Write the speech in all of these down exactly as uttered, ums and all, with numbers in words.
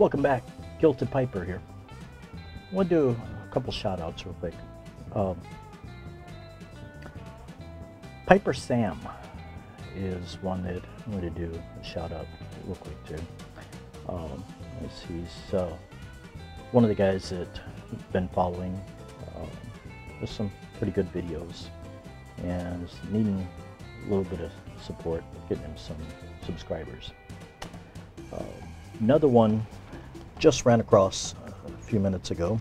Welcome back, Guilted Piper here. I want to do a couple shout outs real quick. Um, Piper Sam is one that I'm going to do a shout out real quick to. Um, he's uh, one of the guys that I've been following um, with some pretty good videos and is needing a little bit of support, getting him some subscribers. Um, another one just ran across a few minutes ago,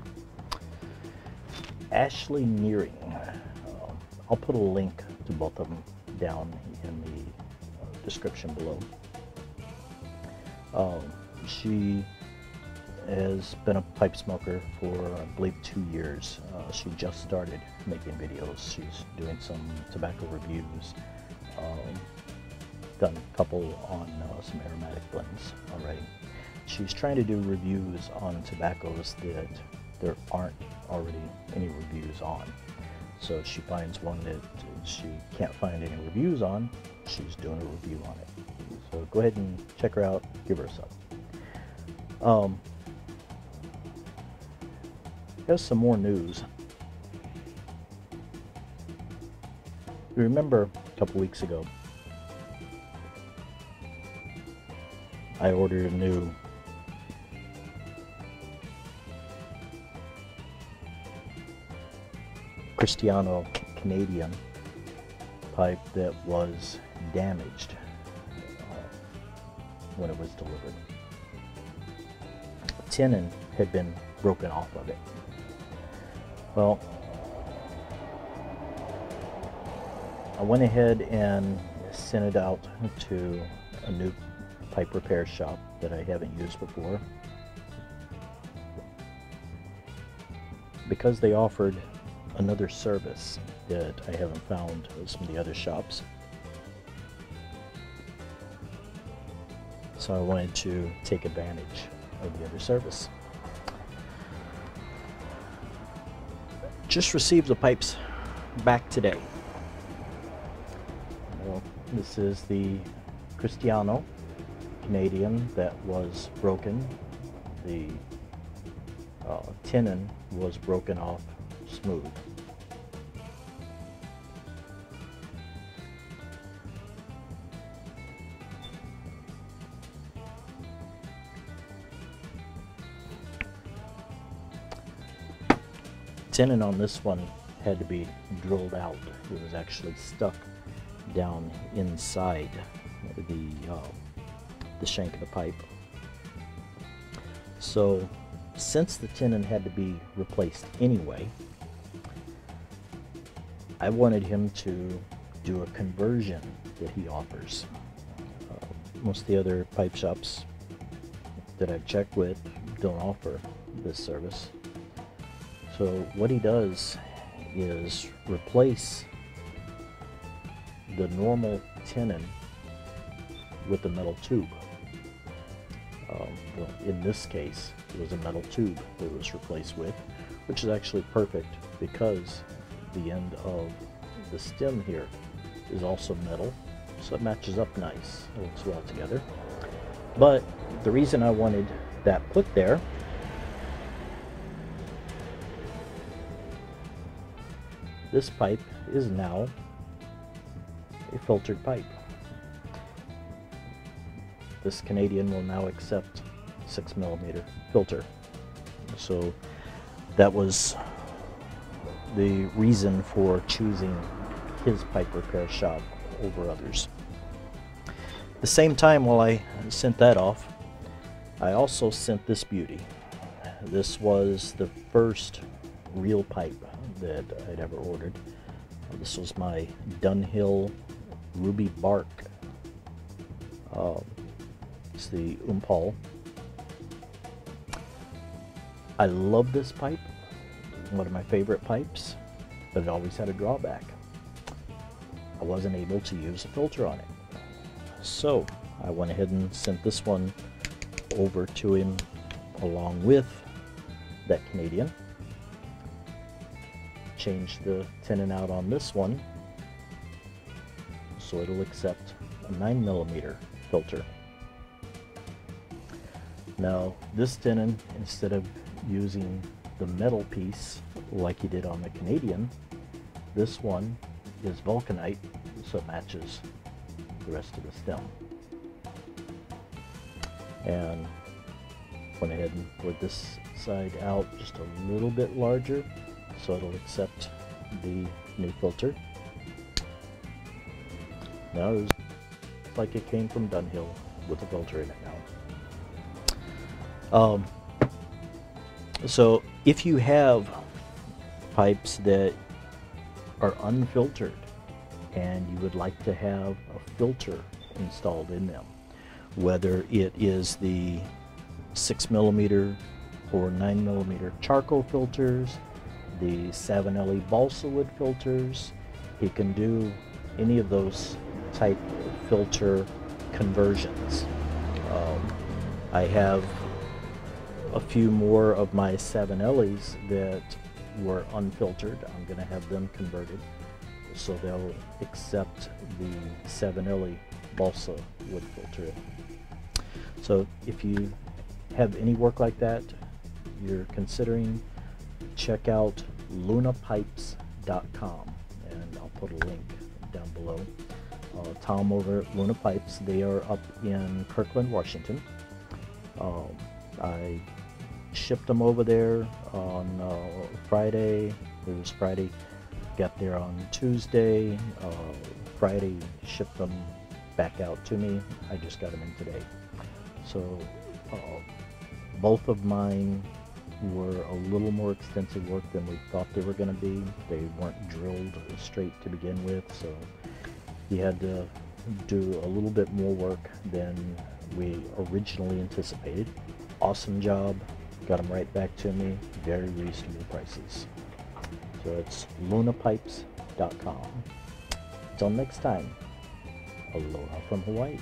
Ashley Nehring. Um, I'll put a link to both of them down in the uh, description below. Um, she has been a pipe smoker for, I believe, two years. Uh, she just started making videos. She's doing some tobacco reviews. Um, done a couple on uh, some aromatic blends already. She's trying to do reviews on tobaccos that there aren't already any reviews on. So if she finds one that she can't find any reviews on, she's doing a review on it. So go ahead and check her out, give her a sub. Um, There's some more news. You remember a couple weeks ago, I ordered a new Cristiano Canadian pipe that was damaged when it was delivered. The tenon had been broken off of it. Well, I went ahead and sent it out to a new pipe repair shop that I haven't used before. Because they offered another service that I haven't found at some of the other shops. So I wanted to take advantage of the other service. Just received the pipes back today. Well, this is the Cristiano Canadian that was broken. The uh, tenon was broken off smooth. The tenon on this one had to be drilled out. It was actually stuck down inside the uh, the shank of the pipe. So since the tenon had to be replaced anyway, I wanted him to do a conversion that he offers. Uh, most of the other pipe shops that I've checked with don't offer this service. So what he does is replace the normal tenon with a metal tube. Um, well, in this case, it was a metal tube that it was replaced with, which is actually perfect because the end of the stem here is also metal, so it matches up nice. It looks well together. But the reason I wanted that put there . This pipe is now a filtered pipe. This Canadian will now accept six millimeter filter. So that was the reason for choosing his pipe repair shop over others. At the same time, while I sent that off, I also sent this beauty. This was the first real pipe that I'd ever ordered. This was my Dunhill Ruby Bark. Um, it's the Umpol. I love this pipe, one of my favorite pipes, but it always had a drawback. I wasn't able to use a filter on it. So I went ahead and sent this one over to him along with that Canadian. Change the tenon out on this one so it'll accept a nine millimeter filter. Now this tenon, instead of using the metal piece like you did on the Canadian, this one is vulcanite, so it matches the rest of the stem. And went ahead and put this side out just a little bit larger so it'll accept the new filter. Now it was like it came from Dunhill with the filter in it now. Um, so if you have pipes that are unfiltered and you would like to have a filter installed in them, whether it is the six millimeter or nine millimeter charcoal filters, the Savinelli balsa wood filters, he can do any of those type of filter conversions. Um, I have a few more of my Savinellis that were unfiltered. I'm going to have them converted so they'll accept the Savinelli balsa wood filter. So if you have any work like that you're considering, check out luna pipes dot com, and I'll put a link down below. Uh, Tom over at Luna Pipes, they are up in Kirkland, Washington. Um, I shipped them over there on uh, Friday. It was Friday. Got there on Tuesday. Uh, Friday shipped them back out to me. I just got them in today. So uh, both of mine were a little more extensive work than we thought they were going to be. They weren't drilled straight to begin with, so he had to do a little bit more work than we originally anticipated. Awesome job. Got them right back to me. Very reasonable prices. So it's luna pipes dot com. Until next time, aloha from Hawaii.